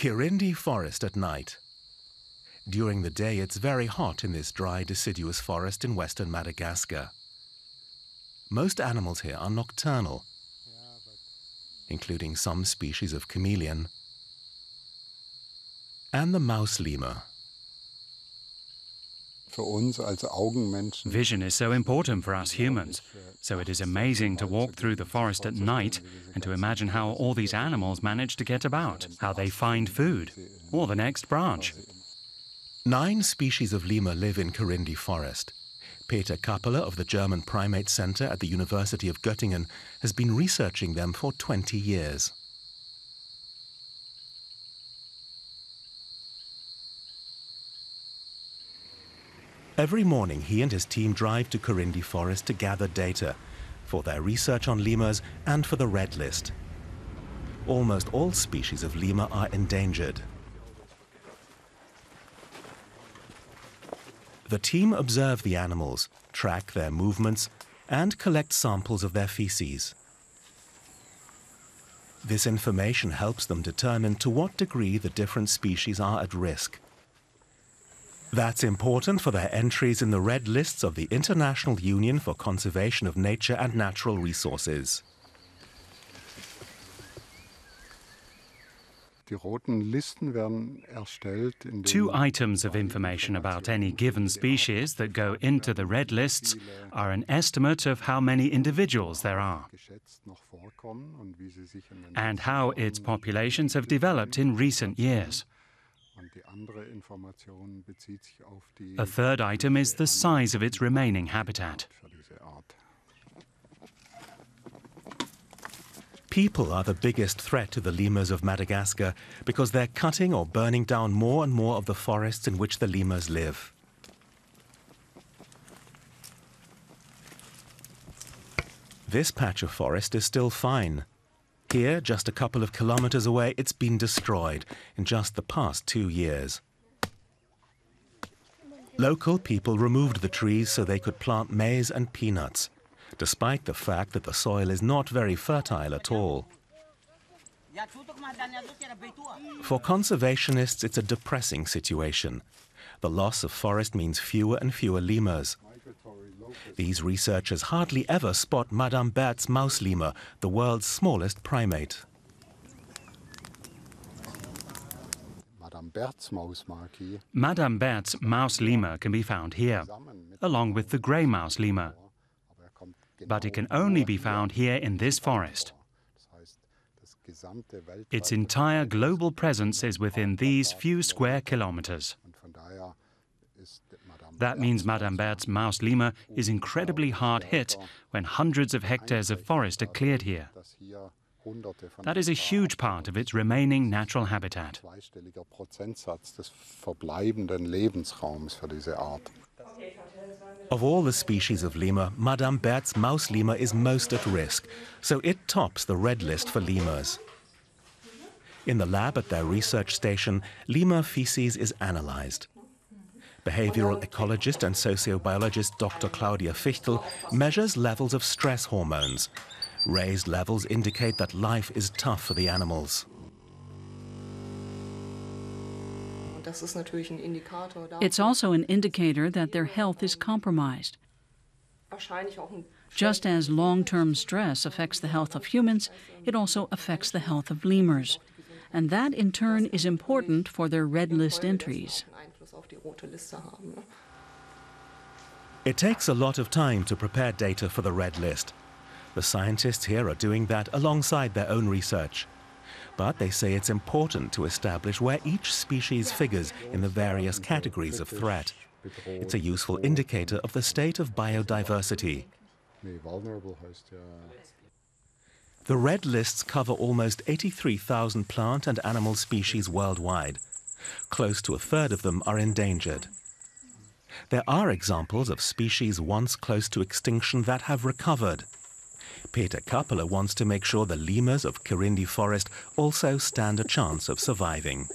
Kirindy forest at night. During the day, it's very hot in this dry, deciduous forest in western Madagascar. Most animals here are nocturnal, including some species of chameleon and the mouse lemur. Vision is so important for us humans, so it is amazing to walk through the forest at night and to imagine how all these animals manage to get about, how they find food, or the next branch. 9 species of lemur live in Kirindy forest. Peter Kappeler of the German Primate Center at the University of Göttingen has been researching them for 20 years. Every morning, he and his team drive to Kirindy Forest to gather data for their research on lemurs and for the Red List. Almost all species of lemur are endangered. The team observe the animals, track their movements, and collect samples of their feces. This information helps them determine to what degree the different species are at risk. That's important for their entries in the Red Lists of the International Union for Conservation of Nature and Natural Resources. Two items of information about any given species that go into the Red Lists are an estimate of how many individuals there are and how its populations have developed in recent years. A third item is the size of its remaining habitat. People are the biggest threat to the lemurs of Madagascar because they're cutting or burning down more and more of the forests in which the lemurs live. This patch of forest is still fine. Here, just a couple of kilometers away, it's been destroyed in just the past 2 years. Local people removed the trees so they could plant maize and peanuts, despite the fact that the soil is not very fertile at all. For conservationists, it's a depressing situation. The loss of forest means fewer and fewer lemurs. These researchers hardly ever spot Madame Berthe's mouse lemur, the world's smallest primate. Madame Berthe's mouse lemur can be found here, along with the grey mouse lemur. But it can only be found here in this forest. Its entire global presence is within these few square kilometers. That means Madame Berthe's mouse lemur is incredibly hard hit when hundreds of hectares of forest are cleared here. That is a huge part of its remaining natural habitat. Of all the species of lemur, Madame Berthe's mouse lemur is most at risk, so it tops the Red List for lemurs. In the lab at their research station, lemur feces is analyzed. Behavioral ecologist and sociobiologist Dr. Claudia Fichtel measures levels of stress hormones. Raised levels indicate that life is tough for the animals. It's also an indicator that their health is compromised. Just as long-term stress affects the health of humans, it also affects the health of lemurs. And that, in turn, is important for their Red List entries. It takes a lot of time to prepare data for the Red List. The scientists here are doing that alongside their own research. But they say it's important to establish where each species figures in the various categories of threat. It's a useful indicator of the state of biodiversity. The Red Lists cover almost 83,000 plant and animal species worldwide. Close to a third of them are endangered. There are examples of species once close to extinction that have recovered. Peter Kappeler wants to make sure the lemurs of Kirindy Forest also stand a chance of surviving.